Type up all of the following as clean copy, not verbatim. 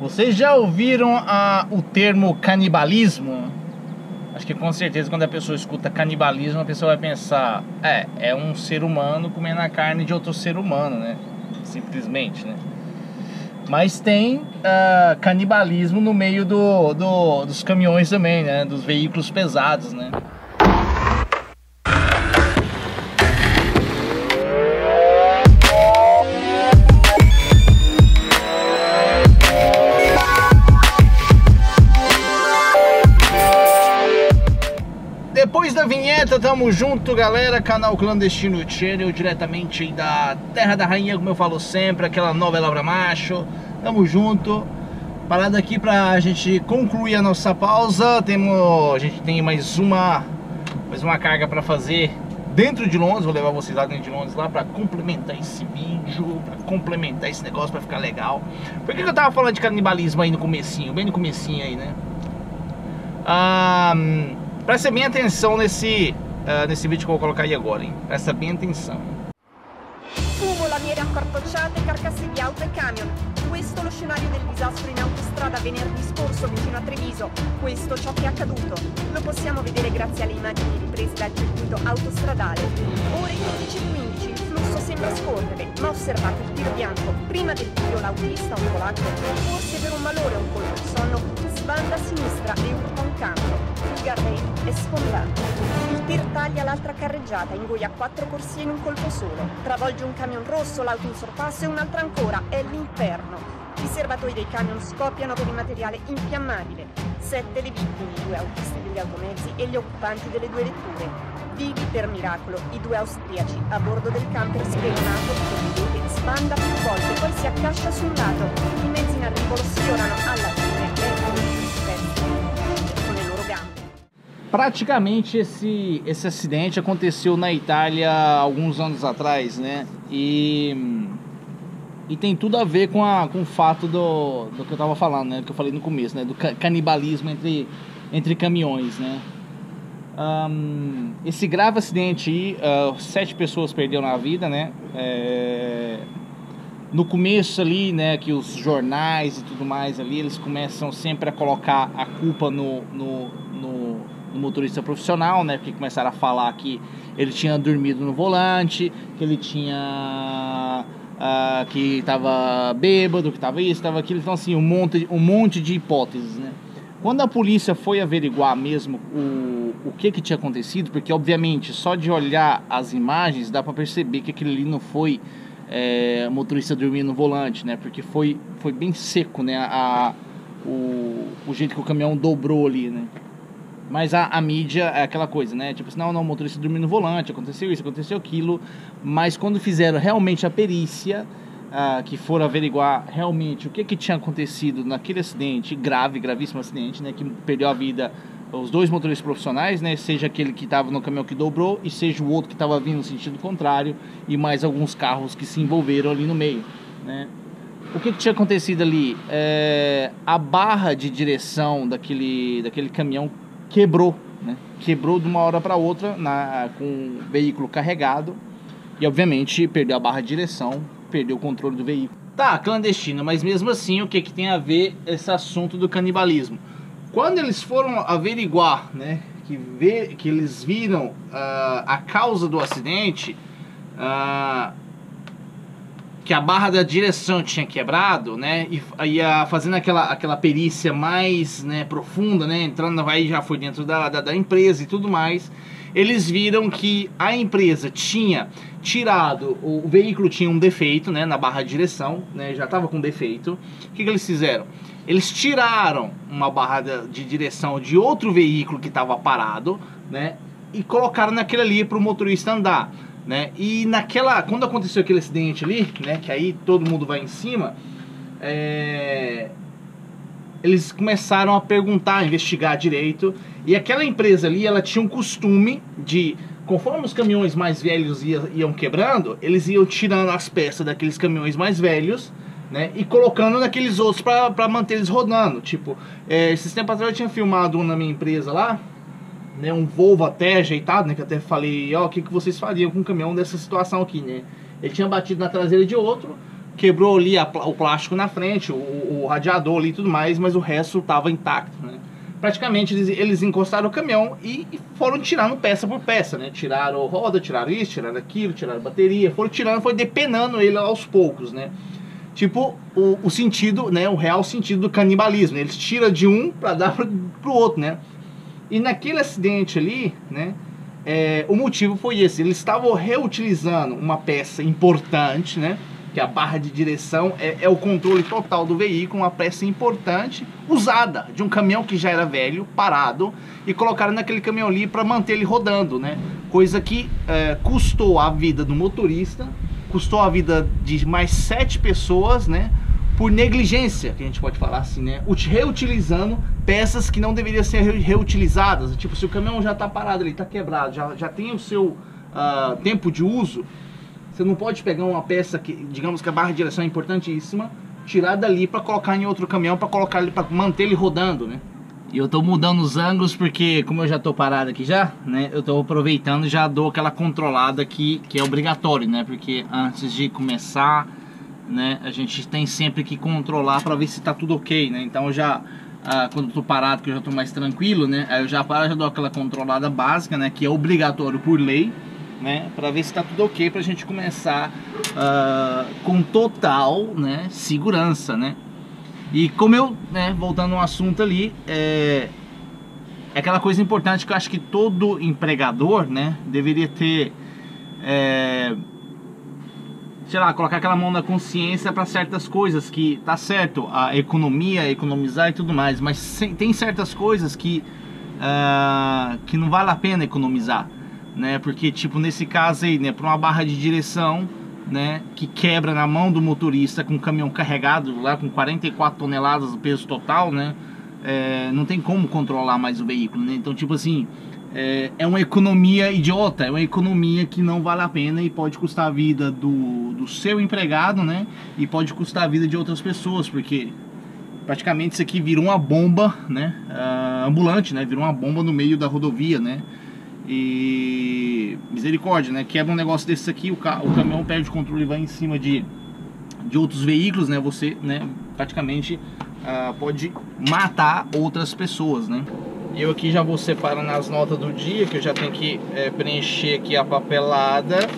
Vocês já ouviram o termo canibalismo? Acho que com certeza quando a pessoa escuta canibalismo, a pessoa vai pensar, é um ser humano comendo a carne de outro ser humano, né? Simplesmente, né? Mas tem canibalismo no meio dos caminhões também, né? Dos veículos pesados, né? Depois da vinheta, tamo junto, galera. Canal Clandestino Channel, diretamente da Terra da Rainha, como eu falo sempre, aquela novela pra macho. Tamo junto. Parada aqui pra gente concluir a nossa pausa. A gente tem mais uma carga pra fazer dentro de Londres. Vou levar vocês lá dentro de Londres lá pra complementar esse vídeo, pra complementar esse negócio, pra ficar legal. Por que eu tava falando de canibalismo aí no comecinho? Bem no comecinho aí, né? Presta bem atenção nesse vídeo que eu vou colocar aí agora, hein? Presta bem atenção. Fumo, lamiere accortocciate, carcasse di auto e camion. Questo lo scenario del disastro in autostrada venerdì scorso vicino a Treviso. Questo ciò che è accaduto. Lo possiamo vedere grazie alle immagini riprese dal circuito autostradale. Ore 15:15, il flusso sembra scorrere, ma osservate il tiro bianco. Prima del tiro l'autista, un polacco, forse per un malore o un colpo di sonno, sbanda a sinistra e urta un camion. Il guardrail è sfondato. Il tir taglia l'altra carreggiata, ingoia 4 corsie in un colpo solo. Travolge un camion rosso, l'auto in sorpasso e un'altra ancora. È l'inferno. I serbatoi dei camion scoppiano per il materiale infiammabile. 7 le vittime, i 2 autisti degli automezzi e gli occupanti delle 2 vetture. Vivi per miracolo, i 2 austriaci a bordo del camper scatenato che vedete sbanda più volte, poi si accascia sul lato. I mezzi in arrivo lo sfiorano alla fine con le loro gambe. Praticamente esse acidente aconteceu na Itália alguns anos atrás, né? E tem tudo a ver com o fato do que eu tava falando, né? Do que eu falei no começo, né? Do canibalismo entre caminhões, né? Esse grave acidente aí, 7 pessoas perderam a vida, né? No começo ali, né? Que os jornais e tudo mais ali, eles começam sempre a colocar a culpa no motorista profissional, né? Porque começaram a falar que ele tinha dormido no volante, que ele tinha... que estava bêbado, que estava isso, estava aquilo, então assim, um monte de hipóteses, né? Quando a polícia foi averiguar mesmo o que tinha acontecido, porque obviamente só de olhar as imagens dá para perceber que aquilo ali não foi motorista dormindo no volante, né? Porque foi bem seco, né? O jeito que o caminhão dobrou ali, né? Mas a mídia é aquela coisa, né? Tipo assim, não, o motorista dormiu no volante, aconteceu isso, aconteceu aquilo. Mas quando fizeram realmente a perícia, que foram averiguar realmente o que tinha acontecido naquele acidente, gravíssimo acidente, né? Que perdeu a vida os 2 motoristas profissionais, né? Seja aquele que estava no caminhão que dobrou e seja o outro que estava vindo no sentido contrário e mais alguns carros que se envolveram ali no meio, né? O que tinha acontecido ali? A barra de direção daquele caminhão quebrou, né? Quebrou de uma hora para outra com um veículo carregado e obviamente perdeu a barra de direção, perdeu o controle do veículo. Tá, clandestino, mas mesmo assim o que tem a ver esse assunto do canibalismo? Quando eles foram averiguar, né, que eles viram a causa do acidente, que a barra da direção tinha quebrado, né? E fazendo aquela perícia mais, né, profunda, né? Entrando aí já foi dentro da empresa e tudo mais. Eles viram que a empresa tinha tirado, o veículo tinha um defeito, né? Na barra de direção, né? Já estava com defeito. O que eles fizeram? Eles tiraram uma barra de direção de outro veículo que estava parado, né? E colocaram naquele ali para o motorista andar. Né? E quando aconteceu aquele acidente ali, né, que aí todo mundo vai em cima, eles começaram a perguntar, a investigar direito. E aquela empresa ali, ela tinha um costume de, conforme os caminhões mais velhos iam quebrando, eles iam tirando as peças daqueles caminhões mais velhos, né, e colocando naqueles outros para manter eles rodando. Tipo, esses tempos atrás eu tinha filmado um na minha empresa lá, né, um Volvo até ajeitado, né, que até falei, ó, o que vocês fariam com um caminhão dessa situação aqui, né? Ele tinha batido na traseira de outro, quebrou ali o plástico na frente, o radiador ali e tudo mais, mas o resto estava intacto, né? Praticamente eles encostaram o caminhão e foram tirando peça por peça, né? Tiraram roda, tiraram isso, tiraram aquilo, tiraram bateria, foram tirando, foi depenando ele aos poucos, né? Tipo o sentido, né? O real sentido do canibalismo. Eles tiram de um para dar pro outro, né? E naquele acidente ali, né? O motivo foi esse. Eles estavam reutilizando uma peça importante, né? Que a barra de direção é o controle total do veículo, uma peça importante usada de um caminhão que já era velho, parado, e colocaram naquele caminhão ali para manter ele rodando, né? Coisa que custou a vida do motorista, custou a vida de mais 7 pessoas, né? Por negligência, que a gente pode falar assim, né? Reutilizando peças que não deveriam ser reutilizadas. Tipo, se o caminhão já tá parado ali, tá quebrado, já tem o seu tempo de uso, você não pode pegar uma peça que, digamos que a barra de direção é importantíssima, tirar dali para colocar em outro caminhão, para colocar ele, para manter ele rodando, né? E eu tô mudando os ângulos porque, como eu já tô parado aqui já, né? Eu tô aproveitando e já dou aquela controlada aqui, que é obrigatório, né? Porque antes de começar, né? A gente tem sempre que controlar para ver se tá tudo ok, né? Então eu já, quando eu tô parado, que eu já tô mais tranquilo, né? Aí eu já paro, já dou aquela controlada básica, né? Que é obrigatório por lei, né, para ver se tá tudo ok, pra gente começar com total, né, segurança, né? E como eu, né, voltando ao assunto ali, é aquela coisa importante que eu acho que todo empregador, né, deveria ter, sei lá, colocar aquela mão na consciência para certas coisas que tá certo, a economia, economizar e tudo mais, mas tem certas coisas que não vale a pena economizar, né? Porque tipo nesse caso aí, né, para uma barra de direção, né, que quebra na mão do motorista com o caminhão carregado lá com 44 toneladas do peso total, né, não tem como controlar mais o veículo, né? Então tipo assim, é uma economia idiota, é uma economia que não vale a pena e pode custar a vida do seu empregado, né, e pode custar a vida de outras pessoas, porque praticamente isso aqui virou uma bomba, né, ambulante, né, virou uma bomba no meio da rodovia, né. E misericórdia, né? Quebra um negócio desse aqui, o caminhão perde o controle e vai em cima de outros veículos, né? Você, né, praticamente pode matar outras pessoas, né? Eu aqui já vou separando as notas do dia, que eu já tenho que preencher aqui a papelada,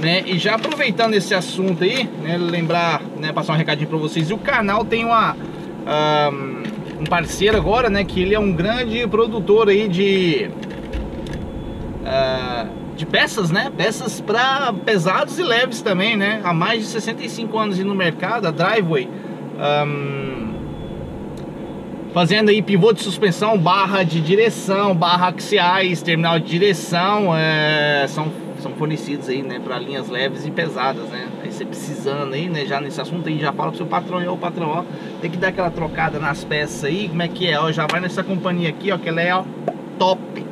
né? E já aproveitando esse assunto aí, né, lembrar, né, passar um recadinho pra vocês. E o canal tem um parceiro agora, né? Que ele é um grande produtor aí de peças, né? Peças para pesados e leves também, né? Há mais de 65 anos no mercado, a Driveway, fazendo aí pivô de suspensão, barra de direção, barra axiais, terminal de direção, são fornecidos aí, né, para linhas leves e pesadas, né? Aí você precisando aí, né, já nesse assunto aí, já fala pro seu patrão, e o patrão, ó, tem que dar aquela trocada nas peças aí, como é que é, ó, já vai nessa companhia aqui, ó, que ela é, ó,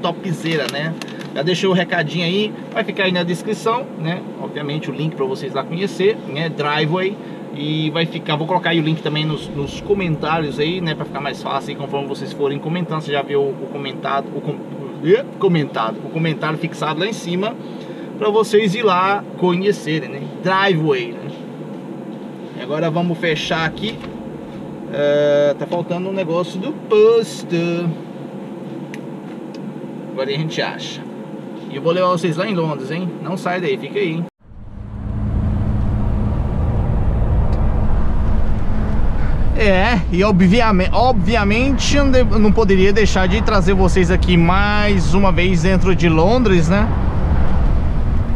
topzera, né? Já deixei o recadinho aí, vai ficar aí na descrição, né? Obviamente o link para vocês lá conhecer, né? Driveway, e vai ficar, vou colocar aí o link também nos comentários aí, né? Para ficar mais fácil aí, conforme vocês forem comentando, você já viu o comentário fixado lá em cima, para vocês ir lá conhecerem, né? Driveway, né? E agora vamos fechar aqui. Tá faltando um negócio do posto. Agora a gente acha. E eu vou levar vocês lá em Londres, hein? Não sai daí, fica aí, hein? E obviamente não poderia deixar de trazer vocês aqui mais uma vez dentro de Londres, né?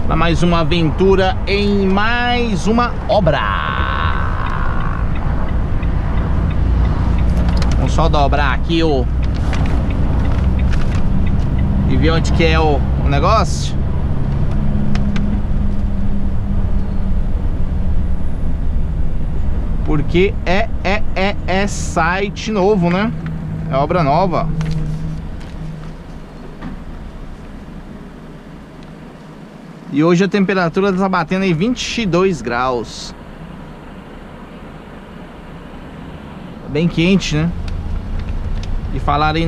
Para mais uma aventura em mais uma obra. Vamos só dobrar aqui o... E ver onde que é o negócio. Porque é site novo, né? É obra nova. E hoje a temperatura tá batendo em 22 graus. Tá bem quente, né? E falaram aí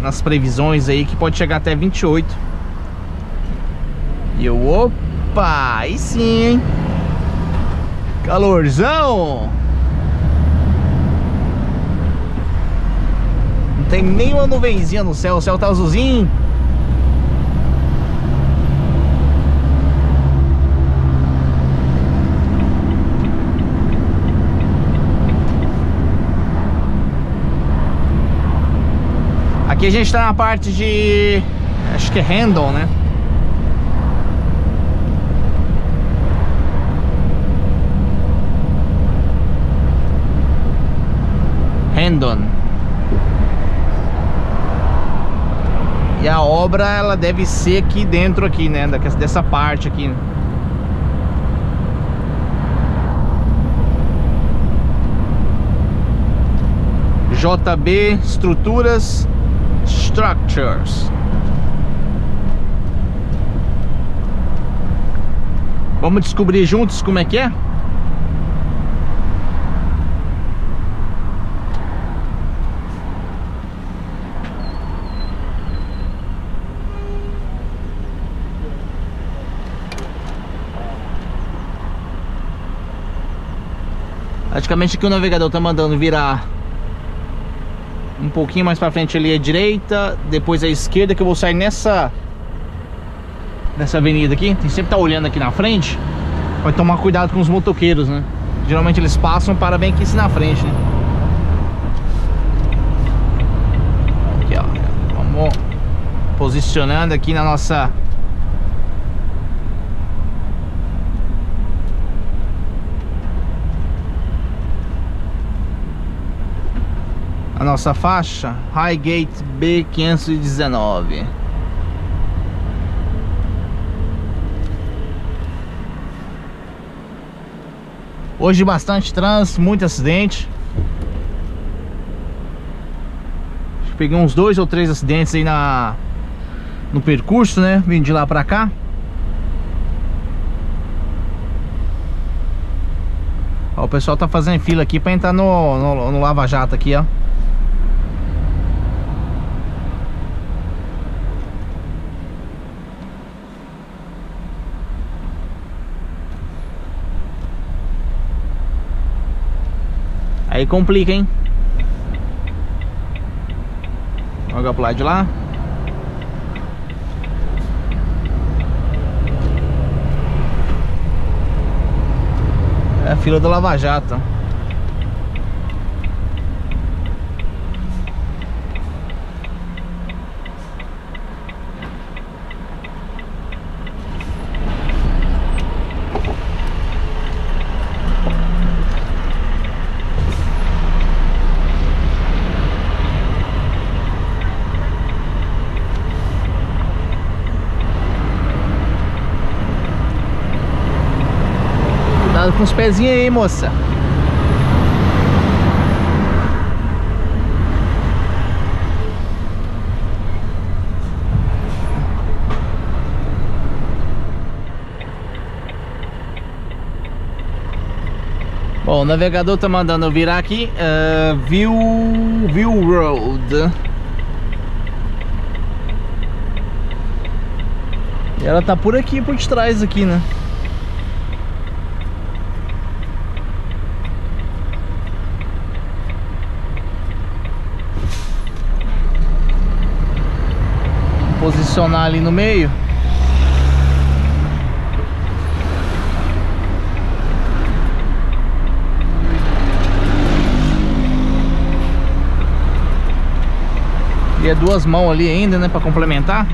nas previsões aí que pode chegar até 28. E eu, opa, aí sim, hein? Calorzão! Não tem nem uma nuvenzinha no céu, o céu tá azulzinho. Aqui a gente tá na parte de... acho que é handle, né? Handle. E a obra, ela deve ser aqui dentro aqui, né? Dessa parte aqui. JB Estruturas. Vamos descobrir juntos como é que é? Praticamente aqui o navegador tá mandando virar um pouquinho mais pra frente ali à direita, depois à esquerda, que eu vou sair nessa avenida aqui. Tem sempre tá olhando aqui na frente. Vai tomar cuidado com os motoqueiros, né? Geralmente eles passam, para bem aqui na frente, né? Aqui, ó. Vamos posicionando aqui na nossa... a nossa faixa, Highgate B519. Hoje bastante trânsito, muito acidente. Acho que peguei uns 2 ou 3 acidentes aí no percurso, né? Vindo de lá pra cá. Ó, o pessoal tá fazendo fila aqui pra entrar no Lava Jato aqui, ó. Aí complica, hein? Joga pro lado de lá. É a fila do Lava Jato. Com os pezinhos aí, moça. Bom, o navegador tá mandando eu virar aqui. View Road. E ela tá por aqui, por trás aqui, né? Posicionar ali no meio. E é 2 mãos ali ainda, né, para complementar.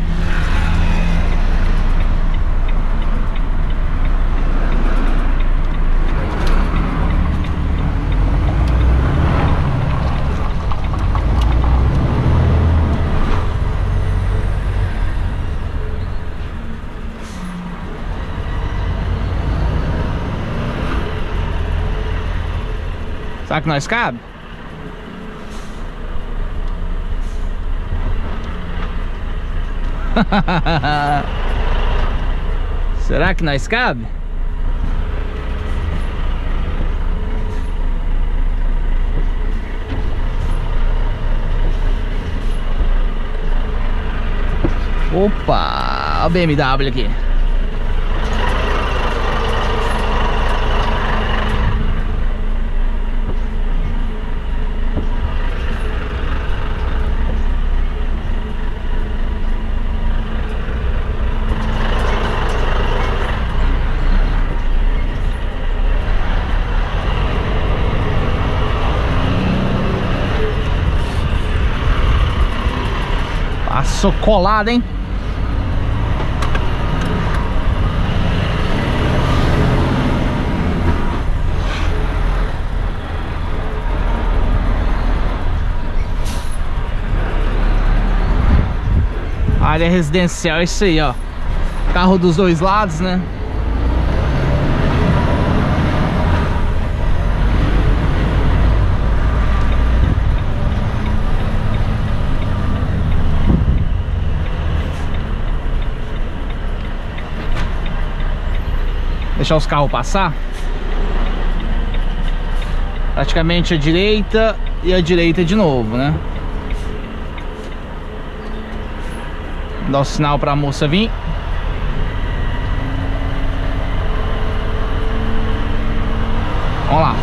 Será que nós cabe? Será que nós cabe? Opa, a BMW aqui. Aço colado, hein? Área residencial, é isso aí, ó. Carro dos dois lados, né? Deixar os carros passar. Praticamente a direita e a direita de novo, né? Dá o sinal para a moça vir. Vamos lá.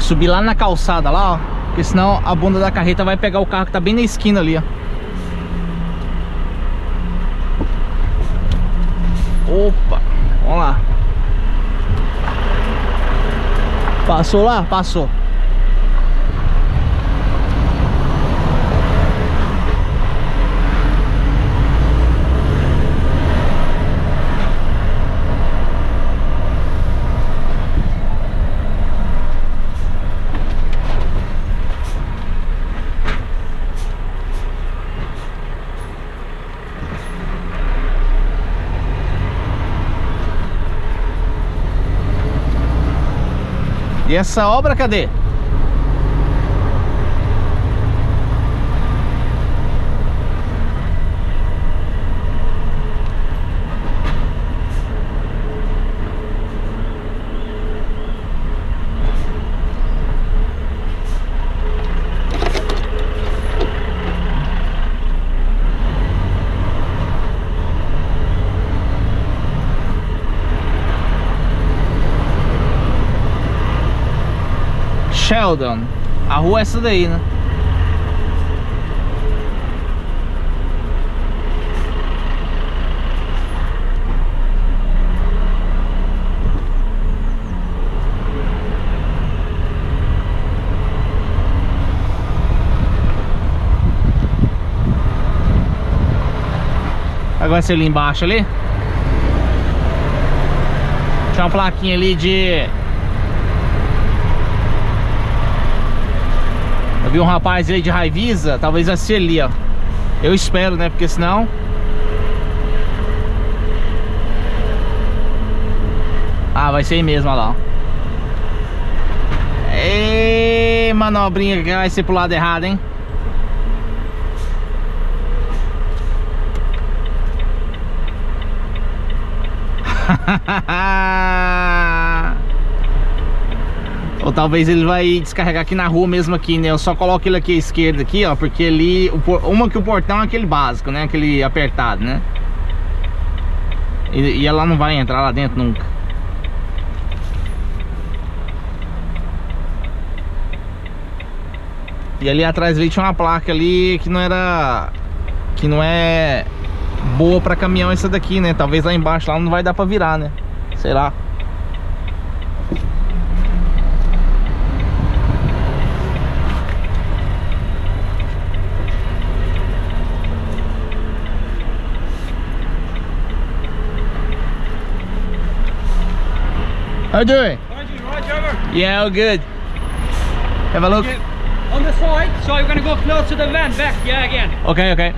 Subir lá na calçada, lá, ó, porque senão a bunda da carreta vai pegar o carro que tá bem na esquina ali, ó. Opa, vamos lá. Passou lá? Passou. E essa obra, cadê? Sheldon, a rua é essa daí, né? Agora se ali embaixo ali, tinha uma plaquinha ali de... Vi um rapaz ali de Raivisa, talvez vai ser ali, ó. Eu espero, né? Porque senão... Ah, vai ser aí mesmo, olha lá. Ei, manobrinha que vai ser pro lado errado, hein? Ou talvez ele vai descarregar aqui na rua mesmo aqui, né? Eu só coloco ele aqui à esquerda aqui, ó, porque ali, uma que o portão é aquele básico, né? Aquele apertado, né? E ela não vai entrar lá dentro nunca. E ali atrás veio tinha uma placa ali que não era... Que não é boa pra caminhão essa daqui, né? Talvez lá embaixo lá não vai dar pra virar, né? Sei lá. How are you doing? Roger, Roger. Yeah, all good. Have a look. On the side, so you're gonna go close to the van, back, yeah, again. Okay, okay.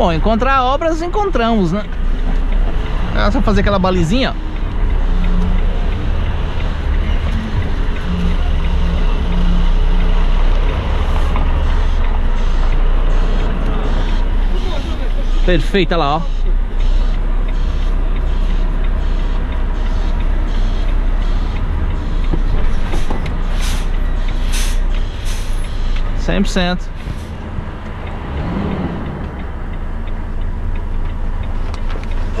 Bom, encontrar obras encontramos, né? É só fazer aquela balizinha. Perfeita lá, ó. Sempre cento.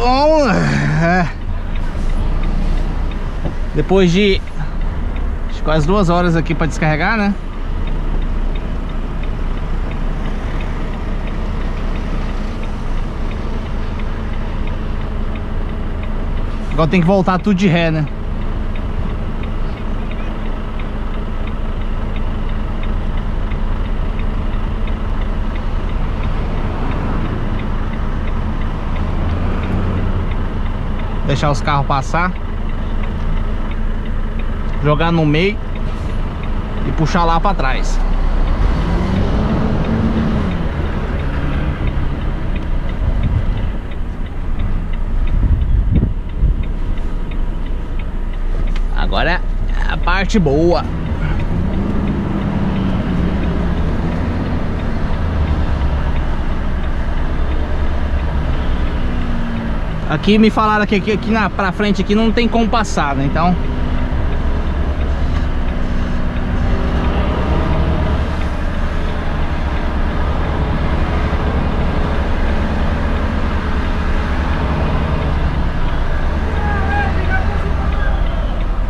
Bom, depois de quase 2 horas aqui para descarregar, né? Agora tem que voltar tudo de ré, né? Deixar os carros passar, jogar no meio e puxar lá para trás. Agora é a parte boa. Aqui me falaram que aqui na pra frente aqui não tem como passar, né? Então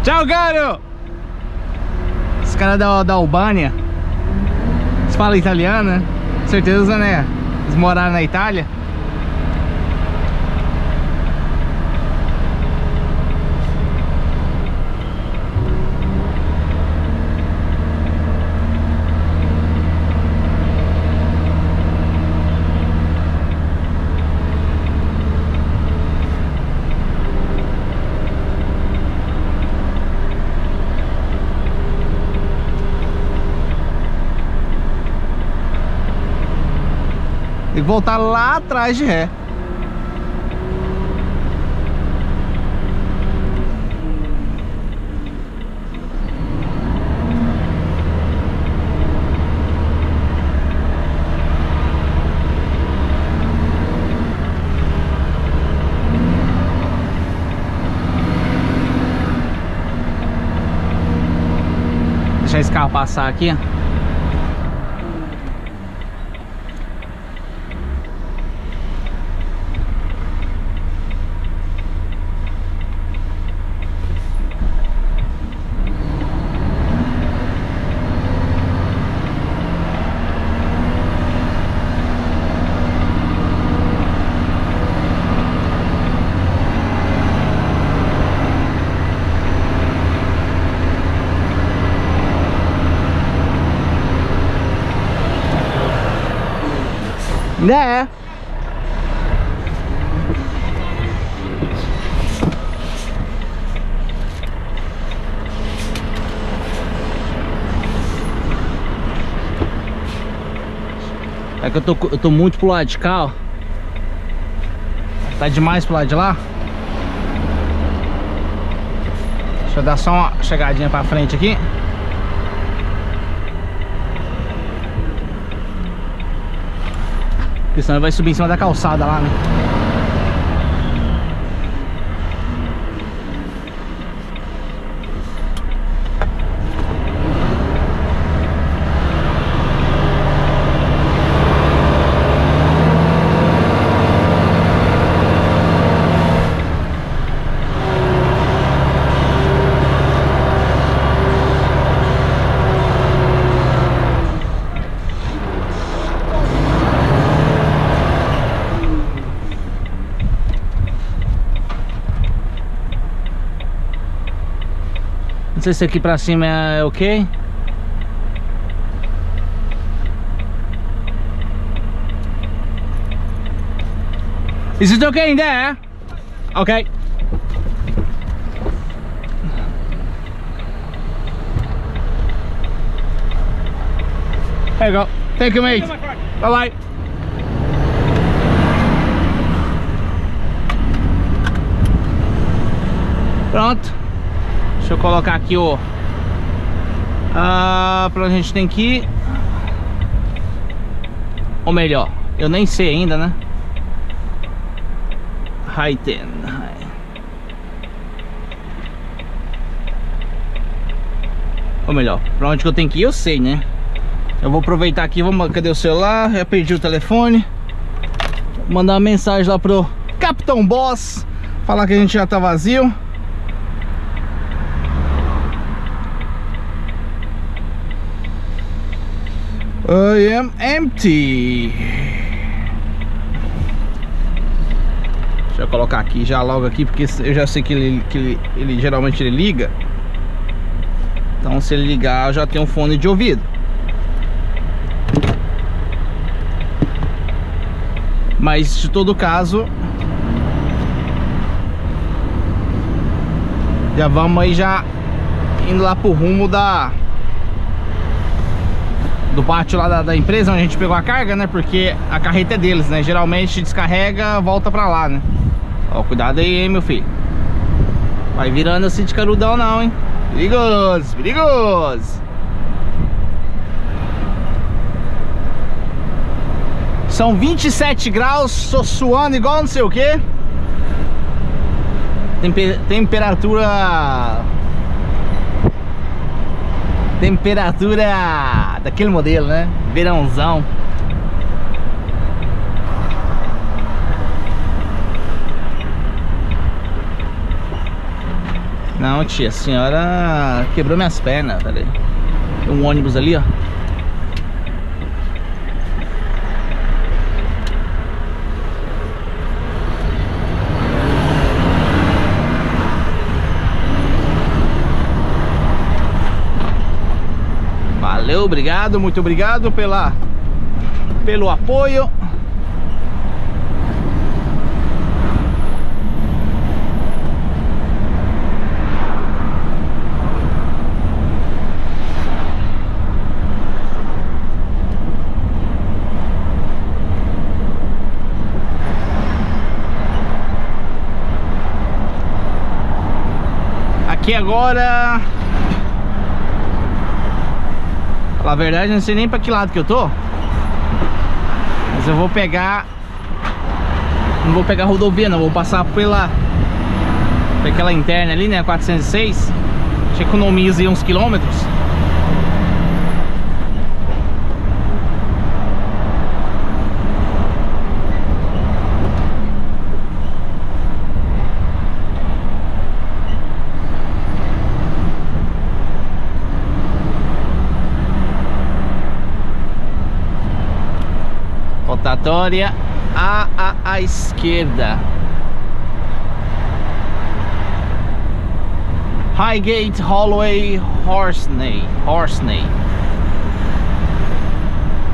tchau, caro! Esse cara da Albânia. Eles falam italiano, né? Com certeza, né? Eles moraram na Itália. Tem que voltar lá atrás de ré. Deixar esse carro passar aqui, ó. É. É que eu tô muito pro lado de cá, ó. Tá demais pro lado de lá. Deixa eu dar só uma chegadinha pra frente aqui. Porque senão ele vai subir em cima da calçada lá, né? Não sei se aqui pra cima é ok. Is it okay in there? Ok. There you go. Thank you, mate. Bye bye. Pronto. Deixa eu colocar aqui o... pra gente tem que ir... Ou melhor, eu nem sei ainda, né? Raiten. Ou melhor, pra onde que eu tenho que ir, eu sei, né? Eu vou aproveitar aqui, vamos... Cadê o celular? Já perdi o telefone. Vou mandar uma mensagem lá pro Capitão Boss, falar que a gente já tá vazio. I am empty. Deixa eu colocar aqui já logo aqui, porque eu já sei que ele geralmente ele liga. Então se ele ligar eu já tenho um fone de ouvido. Mas de todo caso, já vamos aí já indo lá pro rumo da... do pátio lá da empresa onde a gente pegou a carga, né? Porque a carreta é deles, né? Geralmente descarrega, volta pra lá, né? Ó, cuidado aí, hein, meu filho. Vai virando assim de carudão não, hein? Perigoso, perigoso. São 27 graus, tô suando igual não sei o que. Temperatura daquele modelo, né? Verãozão. Não, tia, a senhora quebrou minhas pernas, peraí. Tem um ônibus ali, ó. Valeu, obrigado, muito obrigado pelo apoio. Aqui agora... Na verdade, não sei nem pra que lado que eu tô. Mas eu vou pegar... Não vou pegar a rodovia, não. Vou passar pela interna ali, né? 406. A gente economiza aí uns quilômetros. Rotatória à esquerda. Highgate, Holloway, Horseney.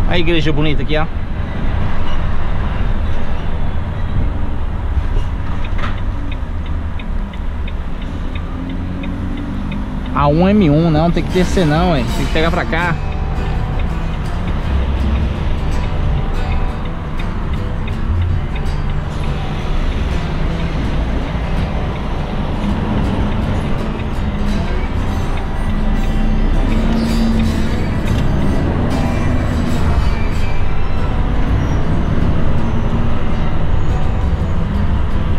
A igreja bonita aqui, ó. A 1M1, não tem que descer não, hein? Tem que pegar pra cá.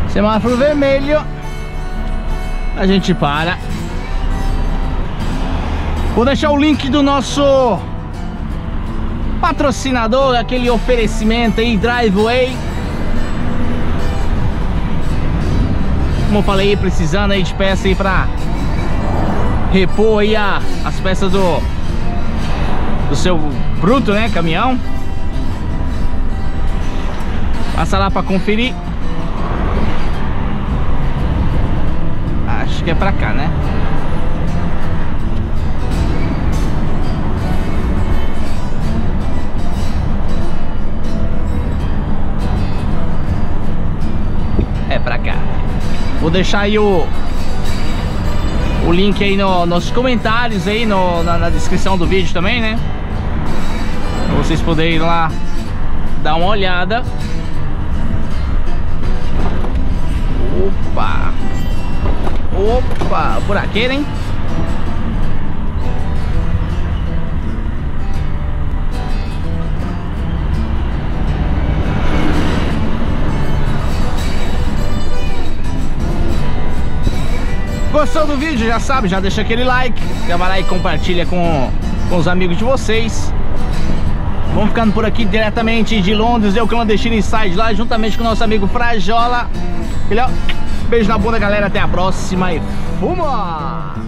Semáforo vermelho, a gente para. Vou deixar o link do nosso patrocinador, aquele oferecimento aí, Driveway. Como eu falei, precisando aí de peça aí pra repor aí as peças do seu Bruto, né, caminhão. Passa lá pra conferir. Que é pra cá, né? É pra cá. Vou deixar aí o link aí nos comentários aí, na descrição do vídeo também, né? Pra vocês poderem ir lá dar uma olhada. Opa! Opa, buraqueira, hein? Gostou do vídeo? Já sabe, já deixa aquele like, já vai lá e compartilha com os amigos de vocês. Vamos ficando por aqui diretamente de Londres, eu Clandestino e sai de lá, juntamente com o nosso amigo Frajola. Filhão, beijo na bunda, galera, até a próxima e fuma!